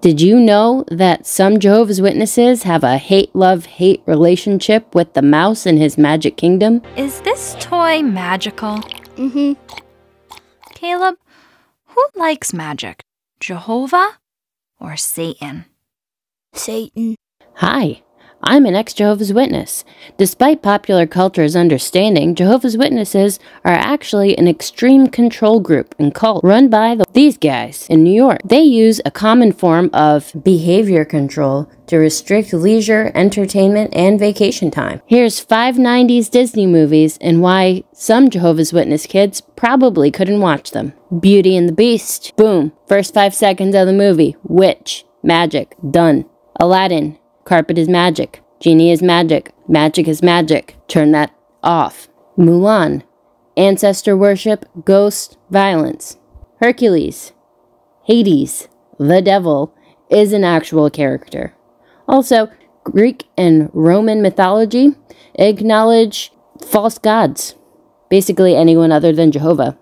Did you know that some Jehovah's Witnesses have a hate-love-hate relationship with the mouse in his magic kingdom? Is this toy magical? Caleb, who likes magic? Jehovah or Satan? Satan. Hi, I'm an ex-Jehovah's Witness. Despite popular culture's understanding, Jehovah's Witnesses are actually an extreme control group and cult run by these guys in New York. They use a common form of behavior control to restrict leisure, entertainment, and vacation time. Here's 5 90s Disney movies and why some Jehovah's Witness kids probably couldn't watch them. Beauty and the Beast. Boom. First 5 seconds of the movie. Witch. Magic. Done. Aladdin. Carpet is magic. Genie is magic. Magic is magic. Turn that off. Mulan. Ancestor worship, ghost, violence. Hercules. Hades, the devil, is an actual character. Also, Greek and Roman mythology acknowledge false gods. Basically anyone other than Jehovah.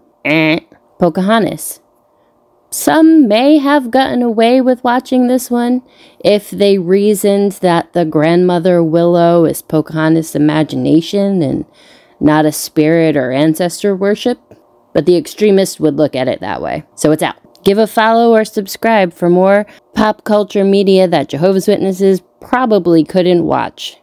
Pocahontas. Some may have gotten away with watching this one if they reasoned that the grandmother Willow is Pocahontas' imagination and not a spirit or ancestor worship, but the extremists would look at it that way. So it's out. Give a follow or subscribe for more pop culture media that Jehovah's Witnesses probably couldn't watch.